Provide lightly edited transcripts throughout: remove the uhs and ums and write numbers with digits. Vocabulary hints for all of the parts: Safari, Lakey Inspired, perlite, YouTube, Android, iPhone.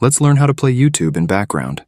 Let's learn how to play YouTube in background.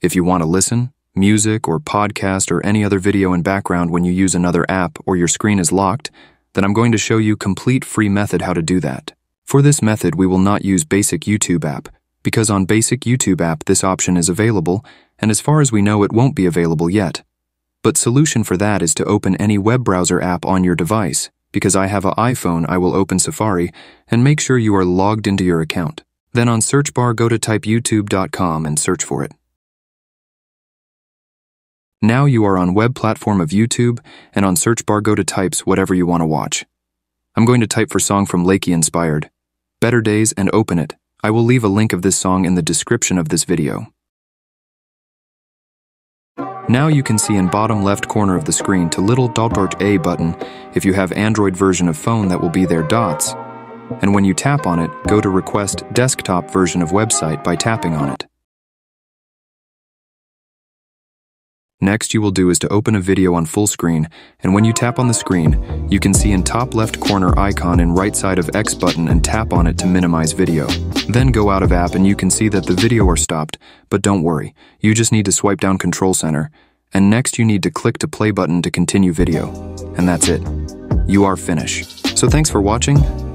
If you want to listen, music or podcast or any other video in background when you use another app or your screen is locked, then I'm going to show you complete free method how to do that. For this method, we will not use basic YouTube app, because on basic YouTube app this option is available, and as far as we know it won't be available yet. But solution for that is to open any web browser app on your device. Because I have an iPhone, I will open Safari and make sure you are logged into your account. Then on search bar go to type youtube.com and search for it. Now you are on web platform of YouTube, and on search bar go to types whatever you want to watch. I'm going to type for song from Lakey Inspired, Better Days, and open it. I will leave a link of this song in the description of this video. Now you can see in bottom left corner of the screen to little .. A button. If you have Android version of phone, that will be their dots. And when you tap on it, go to request desktop version of website by tapping on it. Next you will do is to open a video on full screen, and when you tap on the screen, you can see in top left corner icon in right side of X button and tap on it to minimize video. Then go out of app and you can see that the video are stopped, but don't worry, you just need to swipe down Control Center, and next you need to click to play button to continue video. And that's it. You are finished. So thanks for watching,